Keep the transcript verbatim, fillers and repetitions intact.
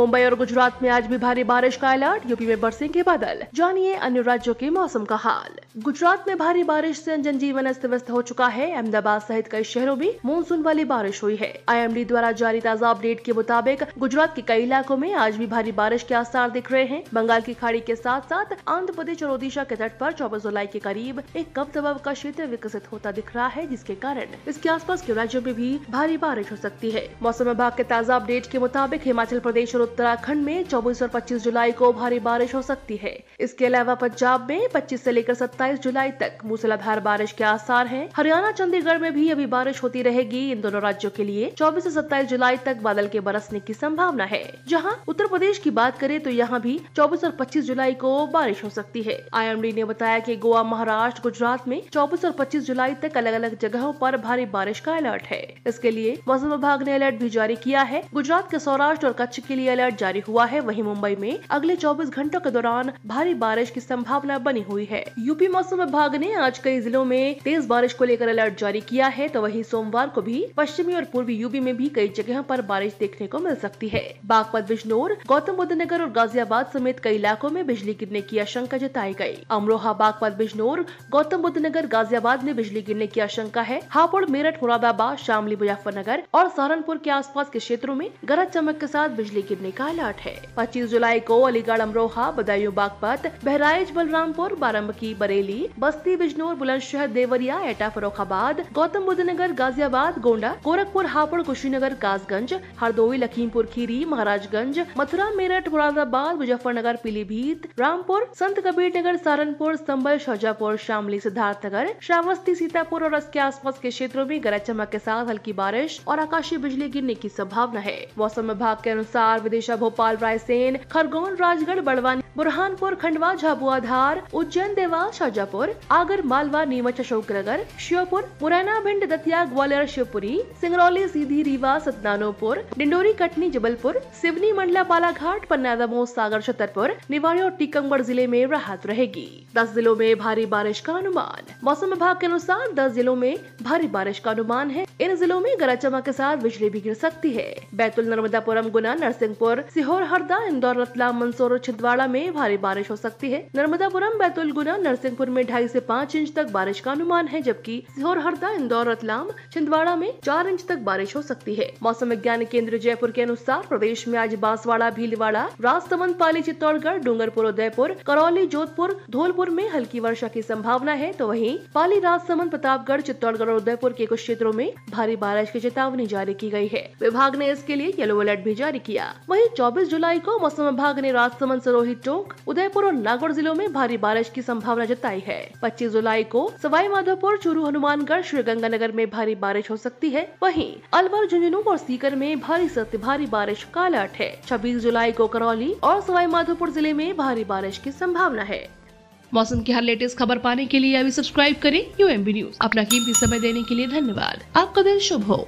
मुंबई और गुजरात में आज भी भारी बारिश का अलर्ट, यूपी में बरसेंगे बादल। जानिए अन्य राज्यों के मौसम का हाल। गुजरात में भारी बारिश से जनजीवन अस्त व्यस्त हो चुका है। अहमदाबाद सहित कई शहरों में मानसून वाली बारिश हुई है। आई एम डी द्वारा जारी ताजा अपडेट के मुताबिक गुजरात के कई इलाकों में आज भी भारी बारिश के आसार दिख रहे हैं। बंगाल की खाड़ी के साथ साथ आंध्र प्रदेश और ओडिशा के तट पर चौबीस जुलाई के करीब एक कम दबाव का क्षेत्र विकसित होता दिख रहा है, जिसके कारण इसके आसपास के राज्यों में भी भारी बारिश हो सकती है। मौसम विभाग के ताजा अपडेट के मुताबिक हिमाचल प्रदेश और उत्तराखंड में चौबीस और पच्चीस जुलाई को भारी बारिश हो सकती है। इसके अलावा पंजाब में पच्चीस से लेकर सत्ताईस जुलाई तक मूसलाधार बारिश के आसार हैं। हरियाणा चंडीगढ़ में भी अभी बारिश होती रहेगी। इन दोनों राज्यों के लिए चौबीस से सत्ताईस जुलाई तक बादल के बरसने की संभावना है। जहां उत्तर प्रदेश की बात करें तो यहां भी चौबीस और पच्चीस जुलाई को बारिश हो सकती है। आई एम डी ने बताया कि गोवा, महाराष्ट्र, गुजरात में चौबीस और पच्चीस जुलाई तक अलग अलग जगहों पर भारी बारिश का अलर्ट है। इसके लिए मौसम विभाग ने अलर्ट भी जारी किया है। गुजरात के सौराष्ट्र और कच्छ के लिए अलर्ट जारी हुआ है। वहीं मुंबई में अगले चौबीस घंटों के दौरान भारी बारिश की संभावना बनी हुई है। यूपी मौसम विभाग ने आज कई जिलों में तेज बारिश को लेकर अलर्ट जारी किया है, तो वहीं सोमवार को भी पश्चिमी और पूर्वी यूपी में भी कई जगहों पर बारिश देखने को मिल सकती है। बागपत, बिजनौर, गौतम बुद्ध नगर और गाजियाबाद समेत कई इलाकों में बिजली गिरने की आशंका जताई गई। अमरोहा, बागपत, बिजनौर, गौतम बुद्ध नगर, गाजियाबाद में बिजली गिरने की आशंका है। हापुड़, मेरठ, मुरादाबाद, शामली, मुजफ्फरनगर और सहारनपुर के आसपास के क्षेत्रों में गरज चमक के साथ बिजली गिरने का अलर्ट है। पच्चीस जुलाई को अलीगढ़, अमरोहा, बदायूं, बागपत, बहराइच, बलरामपुर, बाराबंकी, बरेली, बस्ती, बिजनौर, बुलंदशहर, देवरिया, एटा, फर्रुखाबाद, गौतम बुद्ध नगर, गाजियाबाद, गोंडा, गोरखपुर, हापुड़, कुशीनगर, कासगंज, हरदोई, लखीमपुर खीरी, महाराजगंज, मथुरा, मेरठ, मुरादाबाद, मुजफ्फरनगर, पीलीभीत, रामपुर, संत कबीर नगर, सहारनपुर, संबल, शाजापुर, शामली, सिद्धार्थनगर, श्रावस्ती, सीतापुर और इसके आसपास के क्षेत्रों में गरज चमक के साथ हल्की बारिश और आकाशीय बिजली गिरने की संभावना है। मौसम विभाग के अनुसार विदिशा, भोपाल, रायसेन, खरगोन, राजगढ़, बड़वानी, बुरहानपुर, खंडवा, झाबुआधार, उज्जैन, देवास, शाजापुर, आगर, मालवा, नीमच, अशोकनगर, श्योपुर, मुरैना, भिंड, दतिया, ग्वालियर, शिवपुरी, सिंगरौली, सीधी, रीवा, सतनानोपुर, डिंडोरी, कटनी, जबलपुर, सिवनी, मंडला, बालाघाट, पन्ना, दमोह, सागर, छतरपुर, निवाड़ी और टीकमगढ़ जिले में राहत रहेगी। दस जिलों में भारी बारिश का अनुमान। मौसम विभाग के अनुसार दस जिलों में भारी बारिश का अनुमान है। इन जिलों में गरज चमक के साथ बिजली भी गिर सकती है। बैतूल, नर्मदापुरम, गुना, नरसिंहपुर, सीहोर, हरदा, इंदौर, रतलाम, मंदसौर और छिंदवाड़ा में भारी बारिश हो सकती है। नर्मदापुरम, बैतूल, गुना, नरसिंहपुर में ढाई से पाँच इंच तक बारिश का अनुमान है, जबकि सीहोर, हरदा, इंदौर, रतलाम, छिंदवाड़ा में चार इंच तक बारिश हो सकती है। मौसम विज्ञान केंद्र जयपुर के अनुसार प्रदेश में आज बांसवाड़ा, भीलवाड़ा, राजसमंद, पाली, चित्तौड़गढ़, डूंगरपुर, उदयपुर, करौली, जोधपुर, धौलपुर में हल्की वर्षा की संभावना है, तो वहीं पाली, राजसमंद, प्रतापगढ़, चित्तौड़गढ़ और उदयपुर के कुछ क्षेत्रों में भारी बारिश की चेतावनी जारी की गई है। विभाग ने इसके लिए येलो अलर्ट भी जारी किया। वहीं चौबीस जुलाई को मौसम विभाग ने राजसमंद, सिरोही, टोंक, उदयपुर और नागौर जिलों में भारी बारिश की संभावना जताई है। पच्चीस जुलाई को सवाई माधोपुर, चूरू, हनुमानगढ़, श्रीगंगानगर में भारी बारिश हो सकती है। वहीं अलवर, झुंझुनू और सीकर में भारी से अति भारी बारिश का अलर्ट है। छब्बीस जुलाई को करौली और सवाई माधोपुर जिले में भारी बारिश की संभावना है। मौसम की हर लेटेस्ट खबर पाने के लिए अभी सब्सक्राइब करें यू एम बी न्यूज। अपना कीमती समय देने के लिए धन्यवाद। आपका दिन शुभ हो।